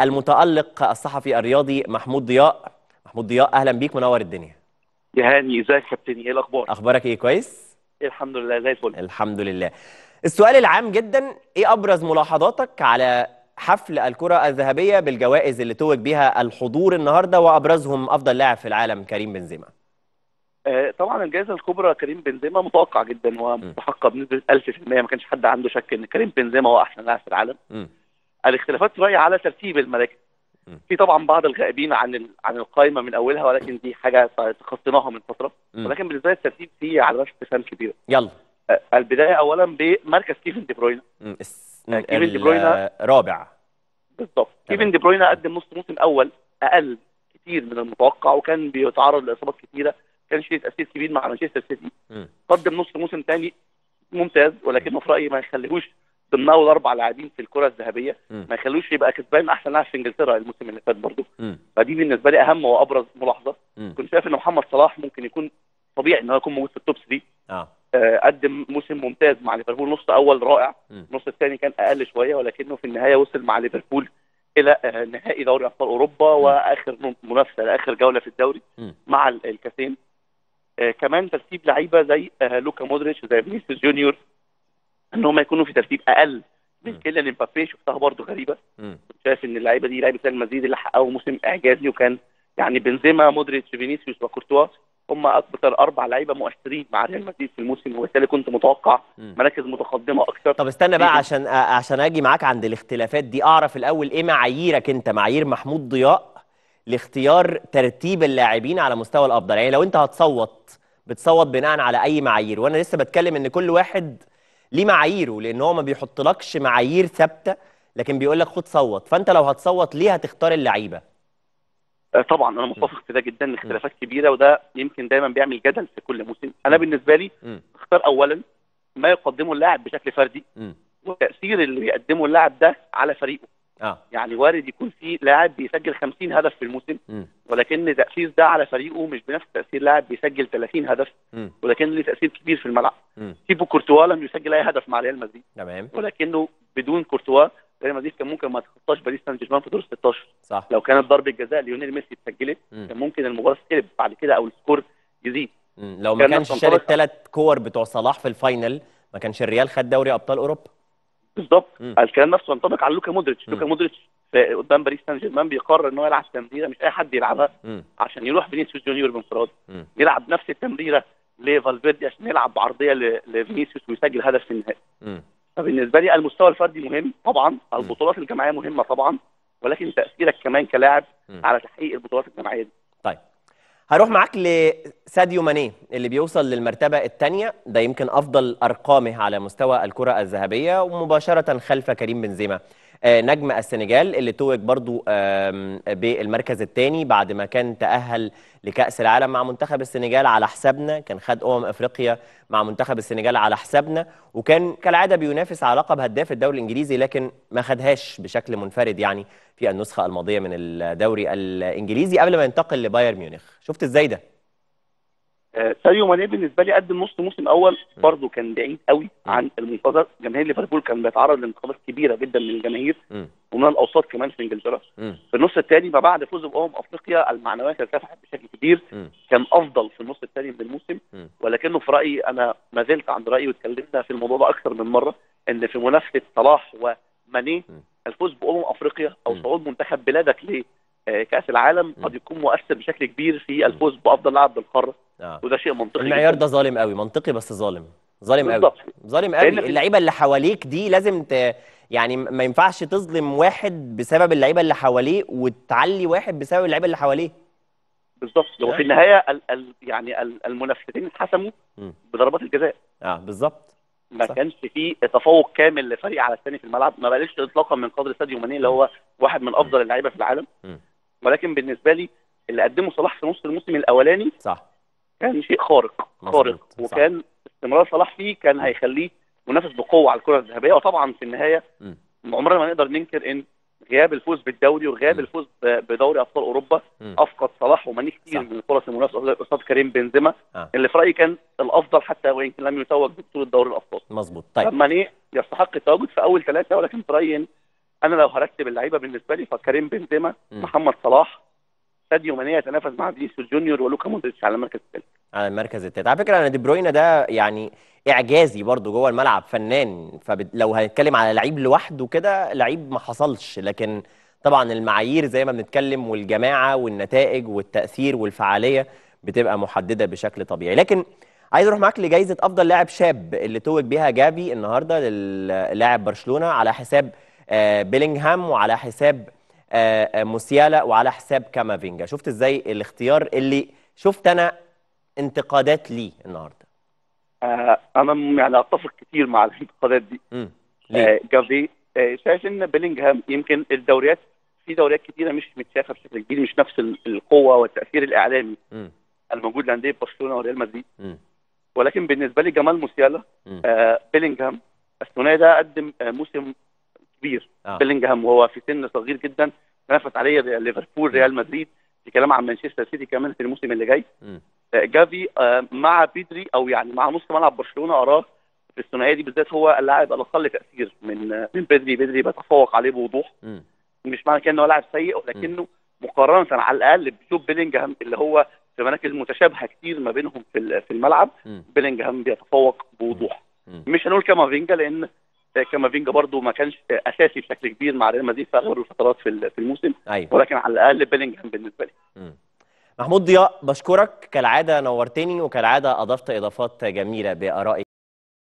المتألق الصحفي الرياضي محمود ضياء. محمود ضياء اهلا بيك، منور الدنيا. يا هاني ازيك يا كابتني، ايه الاخبار؟ اخبارك ايه؟ كويس الحمد لله، زي الفل الحمد لله. السؤال العام جدا، ايه ابرز ملاحظاتك على حفل الكرة الذهبية بالجوائز اللي توج بيها الحضور النهارده وابرزهم افضل لاعب في العالم كريم بنزيما؟ طبعا الجائزه الكبرى كريم بنزيما متوقع جدا ومستحقه بنسبه 1000%، ما كانش حد عنده شك ان كريم بنزيما هو احسن لاعب في العالم. الاختلافات رايحه على ترتيب المراكز، في طبعا بعض الغائبين عن القائمه من اولها، ولكن دي حاجه تخطيناها من فتره، ولكن بالنسبه لي الترتيب فيه على رشح سهم كبيره. يلا البدايه اولا بمركز كيفن دي بروين. كيفن دي بروين رابع بالضبط. كيفن دي بروين قدم نص موسم اول اقل كتير من المتوقع، وكان بيتعرض لاصابات كتيره، كانش ليه تاثير كبير مع مانشستر سيتي. قدم نص موسم ثاني ممتاز، ولكنه في رايي ما يخليهوش ضمن اول اربع لاعبين في الكره الذهبيه، ما يخلوش يبقى كسبان احسن لاعب في انجلترا الموسم اللي فات برضه. فدي بالنسبه لي اهم وابرز ملاحظه. كنت شايف ان محمد صلاح ممكن يكون طبيعي ان هو يكون موجود في التوب 3. قدم موسم ممتاز مع ليفربول، نص اول رائع، النص الثاني كان اقل شويه، ولكنه في النهايه وصل مع ليفربول الى نهائي دوري ابطال اوروبا واخر منافسه لاخر جوله في الدوري مع الكاسين. كمان ترتيب لعيبه زي لوكا مودريتش وزي فينيسيوس جونيور، ان هم يكونوا في ترتيب اقل من كيليان امبابي، شفتها برضه غريبه. كنت شايف ان اللعيبه دي لعيبه ريال مدريد اللي حققوا موسم اعجازي، وكان يعني بنزيما مودريتش فينيسيوس وكورتوا هم اكثر اربع لعيبه مؤثرين مع ريال مدريد في الموسم، وبالتالي كنت متوقع مراكز متقدمه اكثر. طب استنى بقى عشان اجي معاك عند الاختلافات دي، اعرف الاول ايه معاييرك انت، معايير محمود ضياء لاختيار ترتيب اللاعبين على مستوى الافضل؟ يعني لو انت هتصوت بتصوت بناء على اي معايير؟ وانا لسه بتكلم ان كل واحد ليه معاييره، لان هو ما بيحطلكش معايير ثابته، لكن بيقول لك خد صوت، فانت لو هتصوت ليه هتختار اللعيبه؟ طبعا انا متفق في ده جدا، اختلافات كبيره وده يمكن دايما بيعمل جدل في كل موسم. انا بالنسبه لي اختار اولا ما يقدمه اللاعب بشكل فردي وتاثير اللي بيقدمه اللاعب ده على فريقه. يعني وارد يكون في لاعب بيسجل 50 هدف في الموسم، ولكن تأثير ده على فريقه مش بنفس تأثير لاعب بيسجل 30 هدف، ولكن له تأثير كبير في الملعب. تيبو كورتوا لم يسجل اي هدف مع ريال مدريد، ولكنه بدون كورتوا ريال مدريد كان ممكن ما تخطاش باريس سان جيرمان في دور 16. صح. لو كانت ضربه جزاء ليونيل ميسي اتسجلت كان ممكن المباراه تقلب بعد كده او السكور يزيد. لو ما كانش شال الثلاث كور بتوع صلاح في الفاينل ما كانش الريال خد دوري ابطال اوروبا. بالظبط. الكلام نفسه ينطبق على لوكا مودريتش. لوكا مودريتش قدام باريس سان جيرمان بيقرر ان هو يلعب تمريره مش اي حد يلعبها، عشان يروح فينيسيوس جونيور بانفراد، يلعب نفس التمريره لفالفيردي عشان يلعب بعرضيه لفينيسيوس ويسجل هدف في النهائي. فبالنسبه لي المستوى الفردي مهم طبعا، البطولات الجماعيه مهمه طبعا، ولكن تاثيرك كمان كلاعب على تحقيق البطولات الجماعيه دي. طيب هروح معاك لساديو ماني اللي بيوصل للمرتبة الثانية، ده يمكن أفضل أرقامه على مستوى الكرة الذهبية، ومباشرة خلف كريم بنزيما. نجم السنغال اللي توج برضو بالمركز الثاني بعد ما كان تأهل لكأس العالم مع منتخب السنغال على حسابنا، كان خد أفريقيا مع منتخب السنغال على حسابنا، وكان كالعادة بينافس على لقب هداف الدوري الإنجليزي، لكن ما خدهاش بشكل منفرد يعني في النسخة الماضية من الدوري الإنجليزي قبل ما ينتقل لبايرن ميونخ. شفت إزاي ده؟ ساديو ماني بالنسبه لي قدم نص موسم اول برضه كان بعيد قوي عن المنتظر. جماهير ليفربول كان بيتعرض لانتقادات كبيره جدا من الجماهير ومن الاوساط كمان في انجلترا. في النص الثاني ما بعد فوز افريقيا المعنويات ارتفعت بشكل كبير، كان افضل في النص الثاني من الموسم، ولكنه في رايي انا ما زلت عند رايي واتكلمنا في الموضوع ده اكثر من مره، ان في منافسه صلاح وماني الفوز افريقيا او صعود منتخب بلادك لكاس العالم قد يكون مؤثر بشكل كبير في الفوز بافضل لاعب بالقاره. وده شيء منطقي. المعيار ده ظالم قوي، منطقي بس ظالم، ظالم قوي، ظالم قوي. اللعيبه اللي حواليك دي لازم يعني ما ينفعش تظلم واحد بسبب اللعيبه اللي حواليه وتعلي واحد بسبب اللعيبه اللي حواليه. بالظبط. هو في النهايه يعني المنافستين اتحسموا بضربات الجزاء. بالظبط. ما كانش في تفوق كامل لفريق على الثاني في الملعب، ما بقالش اطلاقا من قدر ساديو ماني اللي هو واحد من افضل اللعيبه في العالم، ولكن بالنسبه لي اللي قدمه صلاح في نص الموسم الاولاني صح كان شيء خارق خارق، وكان استمرار صلاح فيه كان هيخليه منافس بقوه على الكره الذهبيه. وطبعا في النهايه عمرنا ما نقدر ننكر ان غياب الفوز بالدوري وغياب الفوز بدوري ابطال اوروبا افقد صلاح وماني كتير من الفرص المنافسه قصاد كريم بنزيما اللي في رايي كان الافضل، حتى ويمكن لم يتوج ببطوله دوري الابطال. مظبوط. طيب ماني يستحق التواجد في اول ثلاثه، ولكن في رايي انا لو هرتب اللعيبه بالنسبه لي فكريم بنزيما، محمد صلاح، ساديو ماني يتنافس مع فينيسيوس جونيور، ولوكا مودريتش على المركز الثالث. على المركز الثالث. على فكره انا دي بروينا ده يعني اعجازي برضو جوه الملعب، فنان، فلو هنتكلم على لعيب لوحده كده لعيب ما حصلش، لكن طبعا المعايير زي ما بنتكلم والجماعه والنتائج والتاثير والفعاليه بتبقى محدده بشكل طبيعي. لكن عايز اروح معاك لجائزه افضل لاعب شاب اللي توج بيها جافي النهارده للاعب برشلونه، على حساب بيلينغهام وعلى حساب موسيالا وعلى حساب كامافينجا. شفت ازاي الاختيار اللي شفت انا انتقادات ليه النهارده؟ انا يعني اتفق كتير مع الانتقادات دي. جافي شايف ان بيلينغهام يمكن الدوريات، في دوريات كتيره مش متشافه بشكل كبير، مش نفس القوه والتاثير الاعلامي الموجود لانديه برشلونه وريال مدريد، ولكن بالنسبه لي جمال موسيالا، بيلينغهام، الثنائي ده قدم موسم كبير. بيلينغهام وهو في سن صغير جدا تنافس عليه ليفربول، ريال مدريد، في كلام عن مانشستر سيتي كمان في الموسم اللي جاي. جافي مع بيدري او يعني مع نص ملعب برشلونه، اراه في الثنائيه دي بالذات هو اللاعب الاقل تاثير من بيدري بتفوق عليه بوضوح. مش معنى كده ان هو لاعب سيء، ولكنه مقارنه على الاقل بشوب بيلينغهام اللي هو في مراكز متشابهه كتير ما بينهم في الملعب، بيلينغهام بيتفوق بوضوح. مش هنقول كامافينجا، لان كامافينجا برضو ما كانش اساسي بشكل كبير مع ريال مدريد في اغلب الفترات في الموسم. أيوة. ولكن على الاقل بيلينغهام بالنسبه لي. محمود ضياء، بشكرك كالعاده، نورتني وكالعاده اضفت اضافات جميله بارائك.